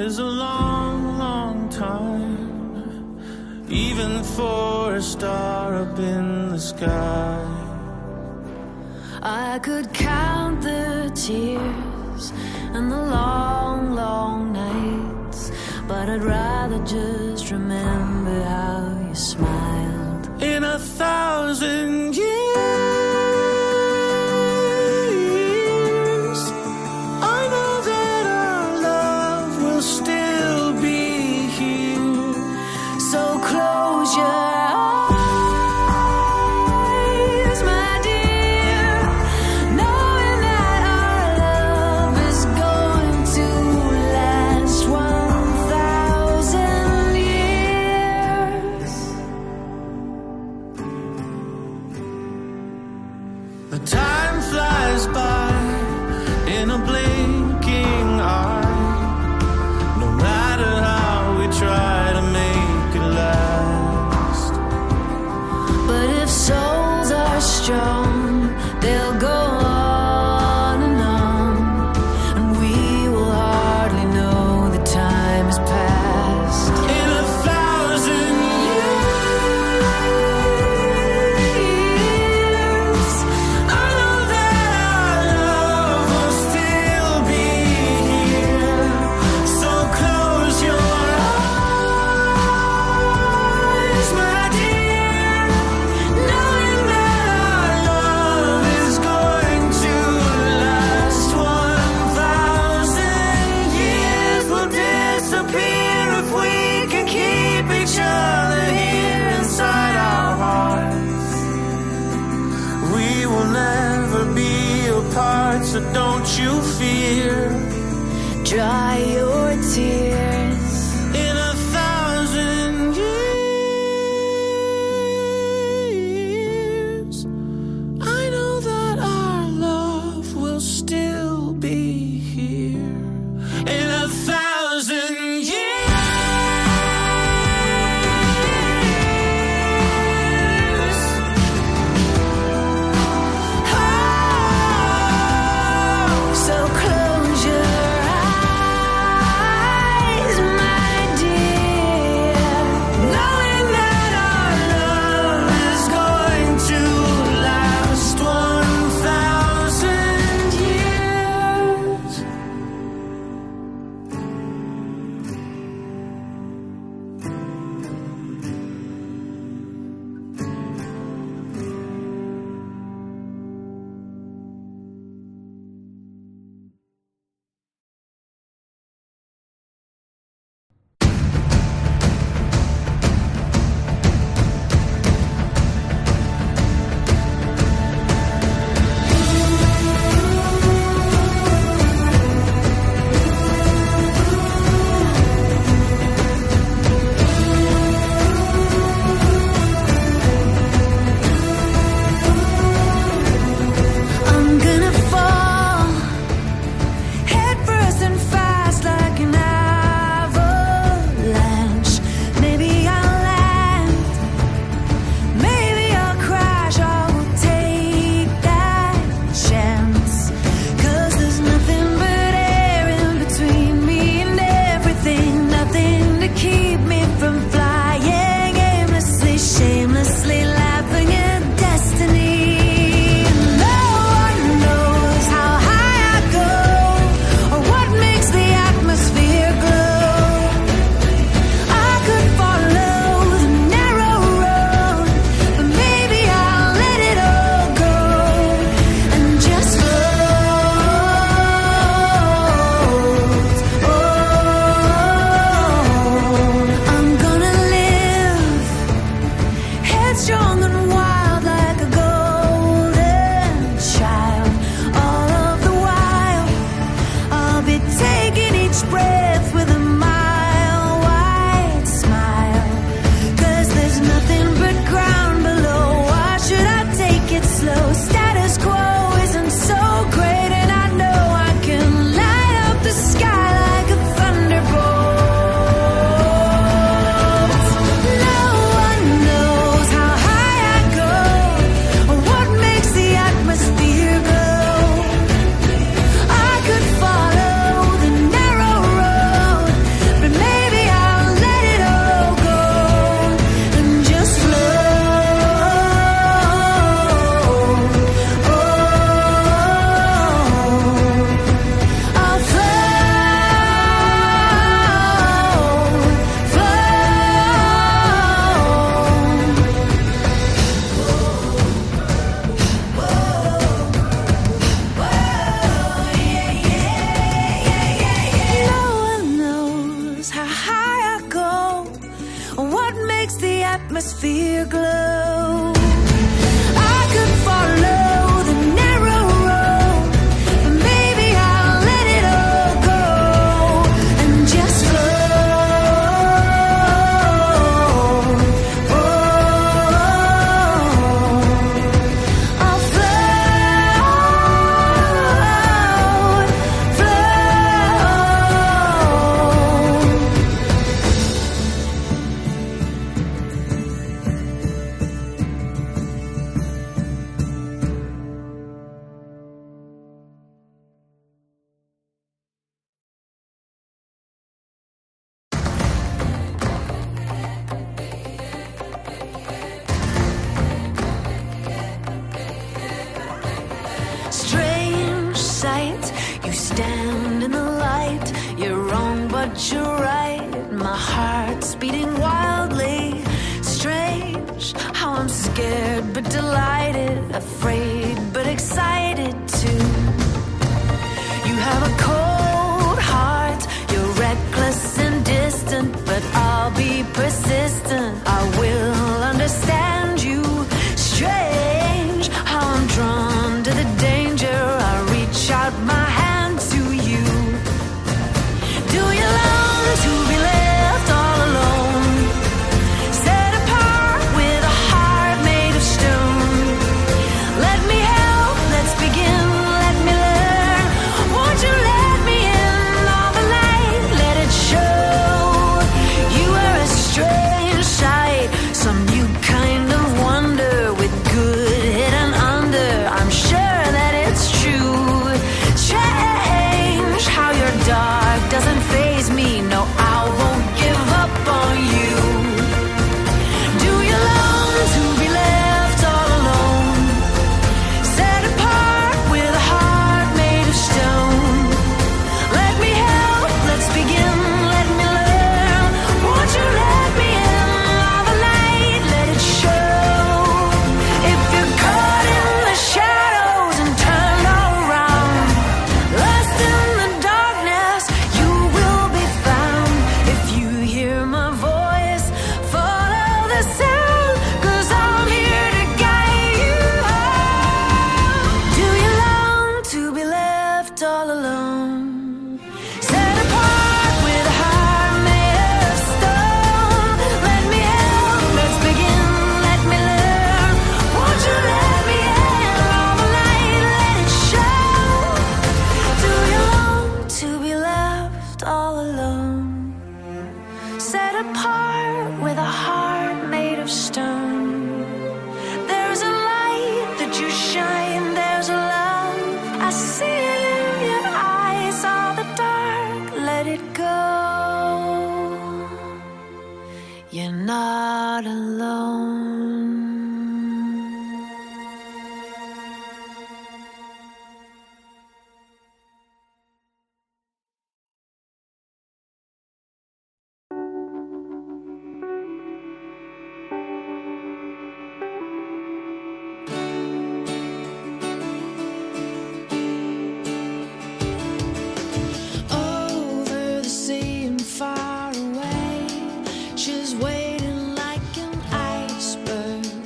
is a long, long time, even for a star up in the sky. I could count the tears and the long, long nights, but I'd rather just remember how you smiled. In 1,000 years your glow. I could follow the narrow road, but maybe I'll let it all go and just flow. Oh, I'll stand in the light. You're wrong, but you're right. My heart's beating wildly. Strange how I'm scared but delighted, afraid but excited too. You have a cold heart. You're reckless and distant, but I'll be persistent. I will understand you. Strange how I'm drawn to the danger. I reach out my hand. To be left all alone, set apart with a heart made of stone. Let me help, let's begin, let me learn. Won't you let me in all the light, let it show. You are a strange sight, some new kind of wonder, with good hidden under. I'm sure that it's true. Change how your dark doesn't faze me. No, I won't give up on you. Do you long to be left all alone, set apart with a heart made of stone? Let me help, let's begin, let me learn. Won't you let me in all the light, let it show. If you're caught in the shadows and turned all around, lost in the darkness, you waiting like an iceberg.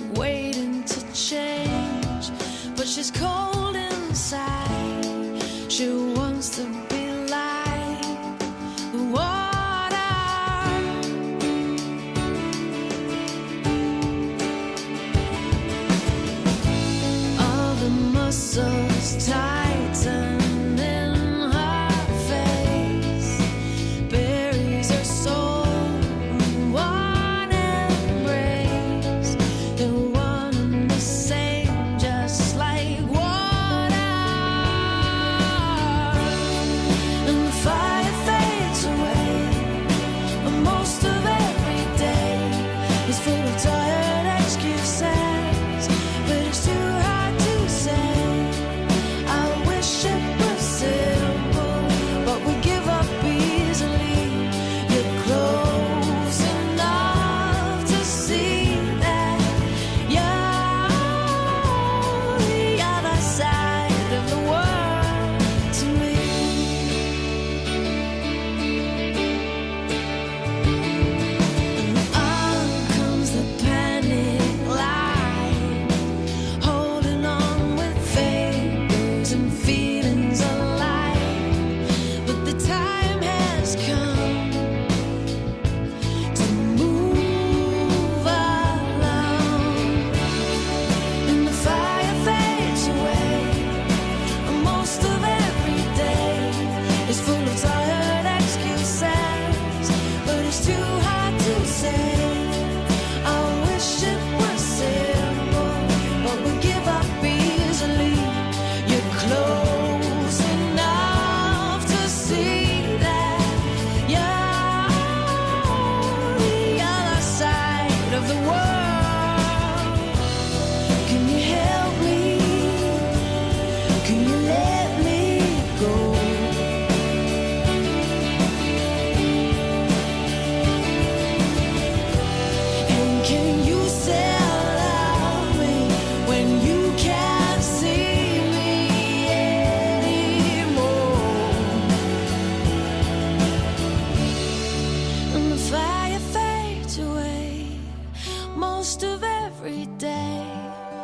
waste of every day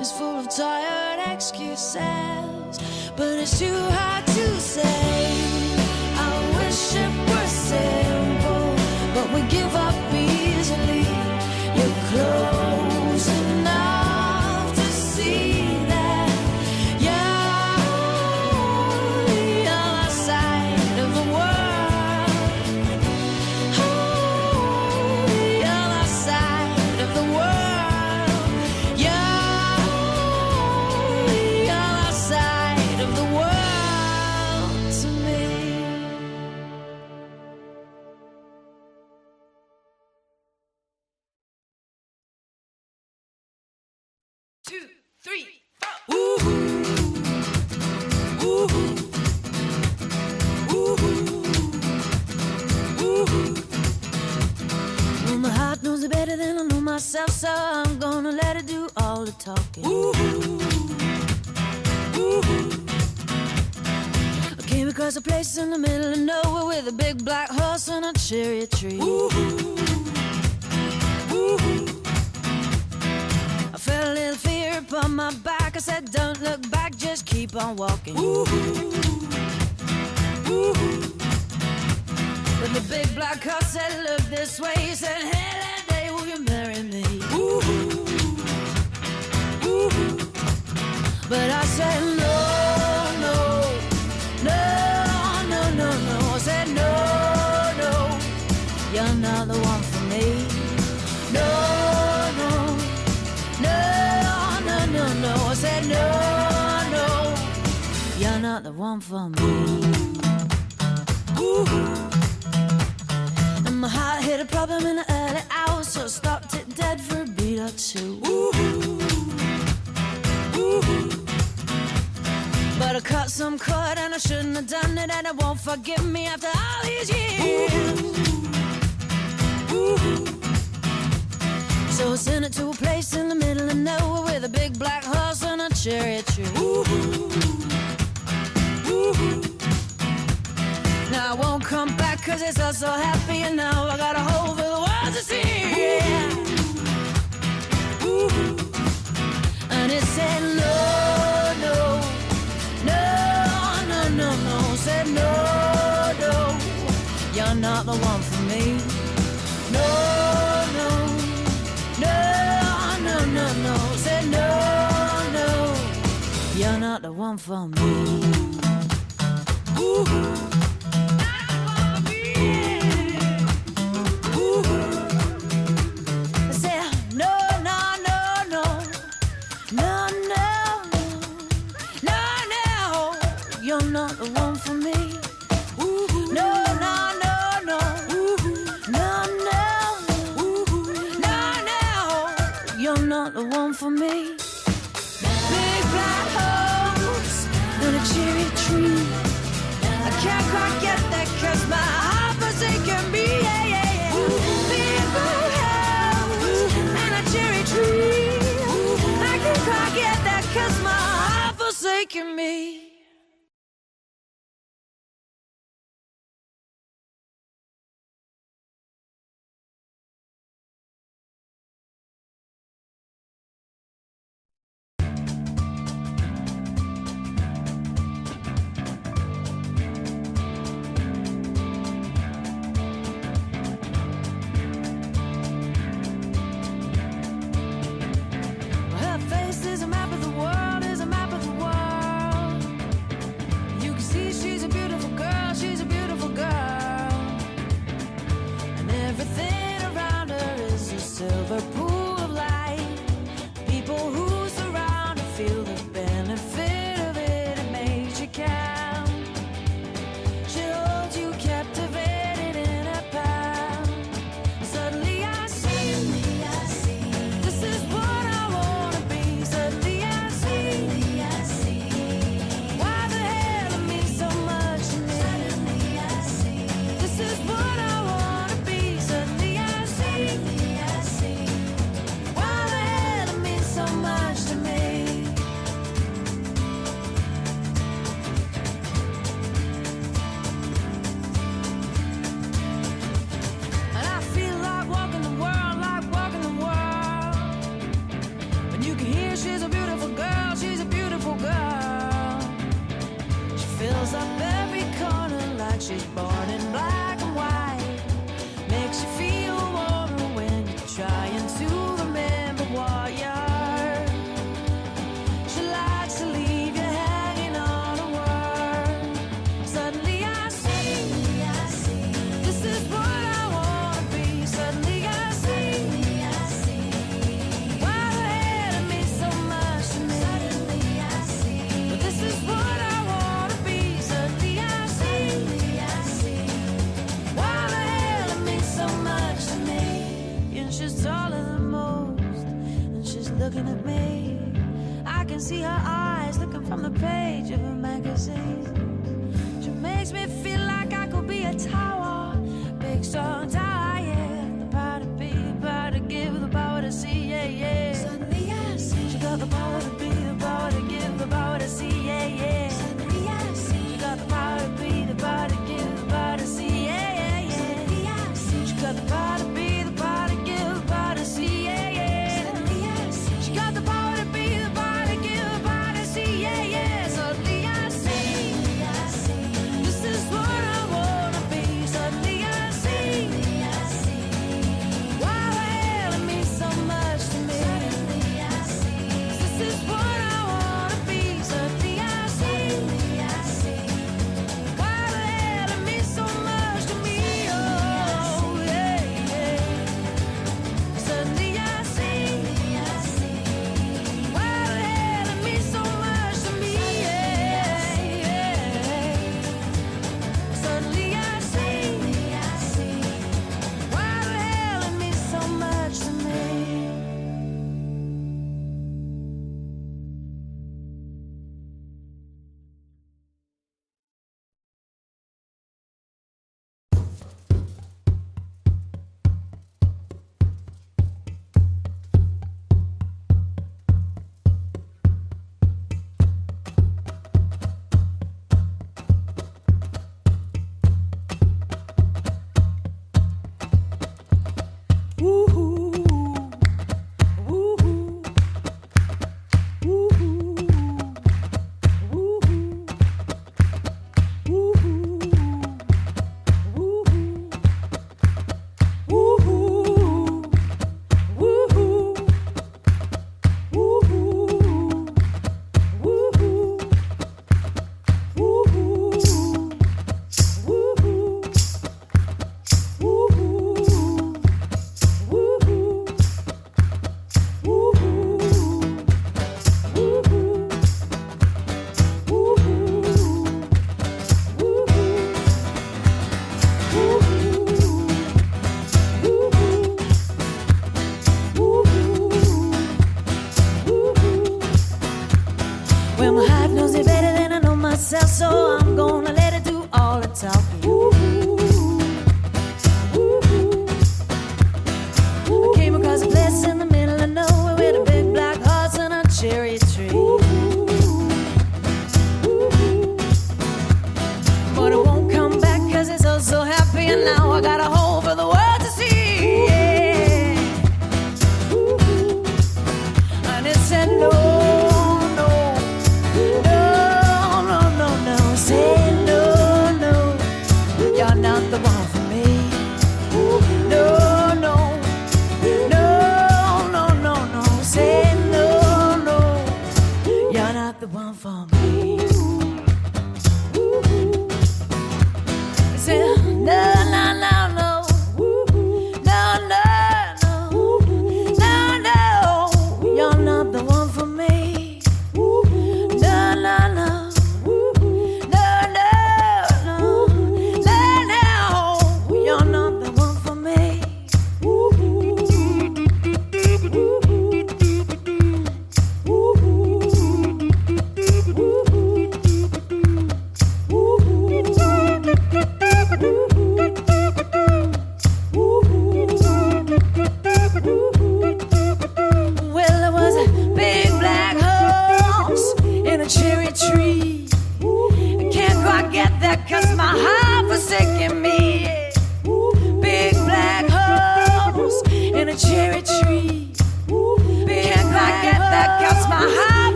is full of tired excuses, but it's too hard to say. I wish it were simple, but we give up easily. You're close enough to see that you're on the other side of the world. Oh, the other side of the world. You're the other side of the world to me. Well, my heart knows it better than I know myself, so I'm gonna let it do all the talking. I came across a place in the middle of nowhere with a big black horse and a cherry tree. I felt a little fear upon my back. I said, don't look back, just keep on walking. But the big black horse said, look this way. He said, hey, that day, will you marry me? But I said, no. I said, no, you're not the one for me. No. I said, no, you're not the one for me. And my heart hit a problem in the early hours, so I stopped it dead for a beat or two. But I cut some cord and I shouldn't have done it, and it won't forgive me after all these years. So I sent it to a place in the middle of nowhere with a big black horse and a cherry tree. Now I won't come back, cause it's all so happy, and now I got a hole for the world to see. And it said no. Said no, you're not the one for me. No. Said no, you're not the one for me. Not for me. I said no, you're not the one for me. Not the one for me. Big black holes and a cherry tree. I can't quite get that, cause my heart forsaken me. Big black holes and a cherry tree. I can't quite get that, cause my heart forsaken me. This is a map of the world, is a map of the world. looking at me. I can see her eyes looking from the page of a magazine. She makes me feel like I could be a tower, big, so high, yeah. The power to be, the power to give, the power to see, yeah, yeah. Suddenly I see she got the power to be, the power to give, the power to see, yeah, yeah. Suddenly I see she got the power to be, the power to give, the power to see, yeah, yeah, yeah. Suddenly I see she got the power to be.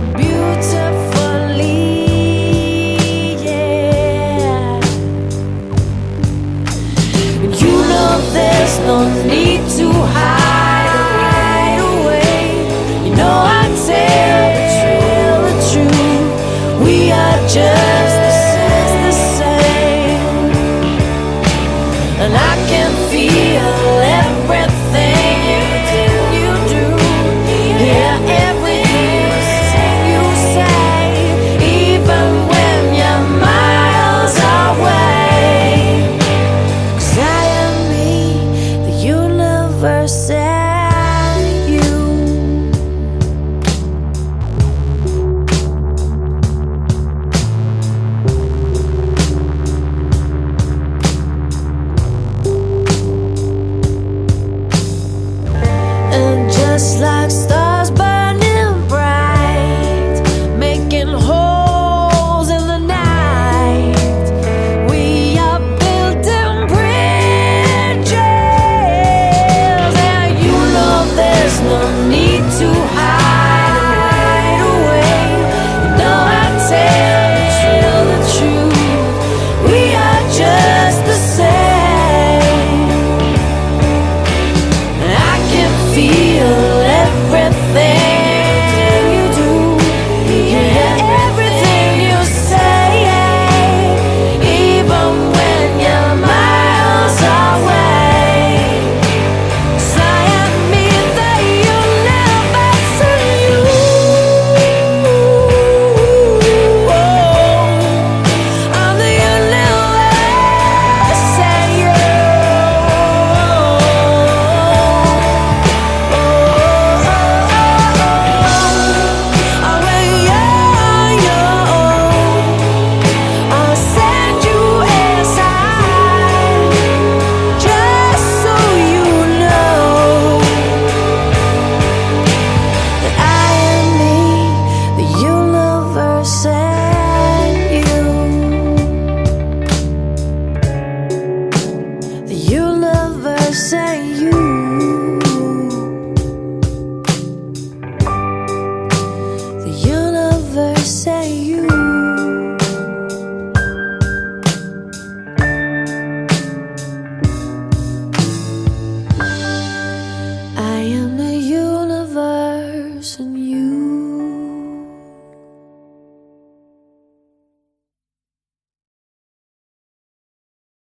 be